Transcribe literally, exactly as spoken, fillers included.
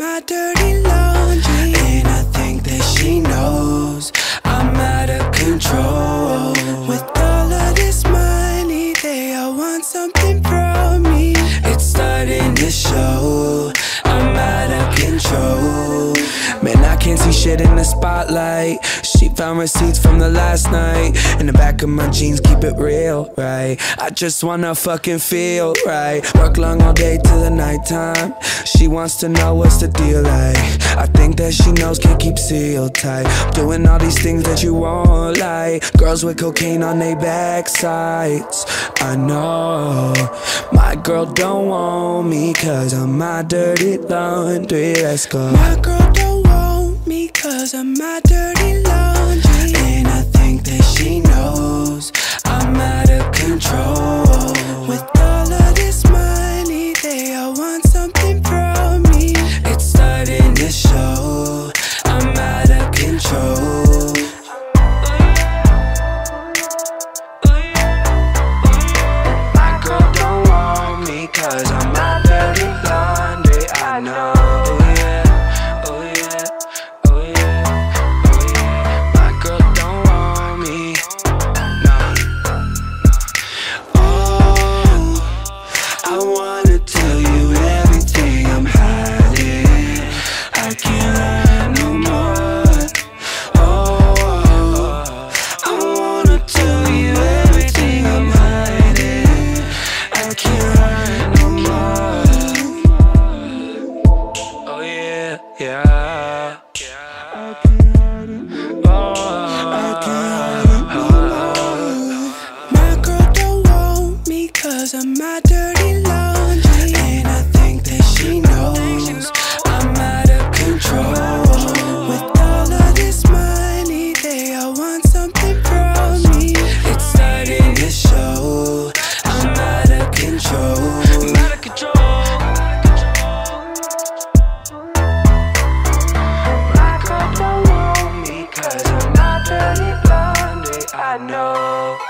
my dirty laundry. And I think that she knows I'm out of control. With all of this money, they all want something from me. It's starting to show I'm out of control. Man, I can't see shit in the spotlight. She found receipts from the last night in the back of my jeans, keep it real, right? I just wanna fucking feel right. Work long all day till the nighttime. She wants to know what's the deal like. I think that she knows, can't keep sealed tight. Doing all these things that you won't like. Girls with cocaine on they backsides. I know my girl don't want me 'cause I'm my dirty laundry. Let's go. My girl don't want me 'cause I'm my dirty laundry. And I think that she knows I'm out of control. With all of this money, they all want something from me. It's starting to show I'm out of control. My girl don't want me 'cause I'm my dirty laundry, I know. I know.